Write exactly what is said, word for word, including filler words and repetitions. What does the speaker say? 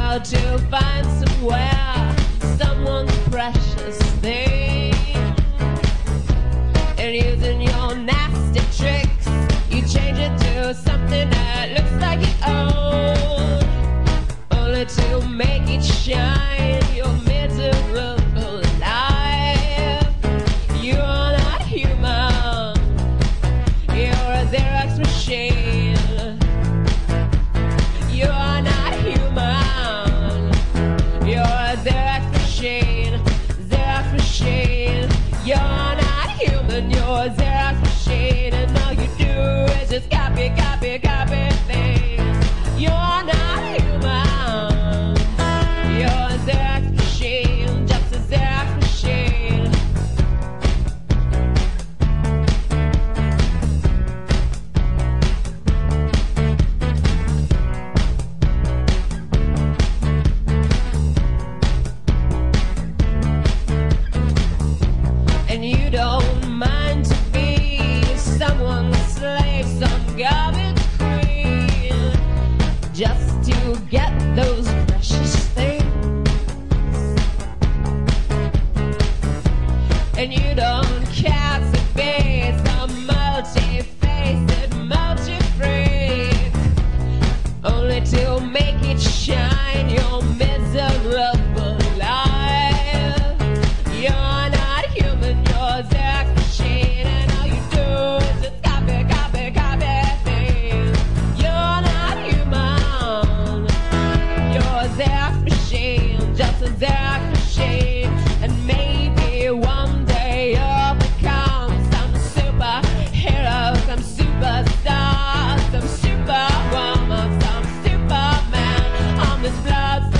how to find somewhere someone's precious thing. And using your nasty tricks, you change it to something that looks like your own, only to make it shine. Your miserable life. You are not human. You're a Xerox machine. You are not human. You're a Xerox machine. Xerox machine. You're not human. You're a Xerox machine. And all you do is just copy, copy, copy things. You're not human. You're a Xerox machine. Just a Xerox machine. And you don't mind to be someone's slave, some garbage queen, just to get those precious things. And you don't care to be some multi-faceted, multi-freak, only to make it shine. Your miserable life. You're not human. You're a Xerox machine, and all you do is just copy, copy, copy things. You're not human. You're a Xerox machine, just a Xerox machine, and maybe one day you'll become some superhero, some superstar, some superwoman, some superman on this blood.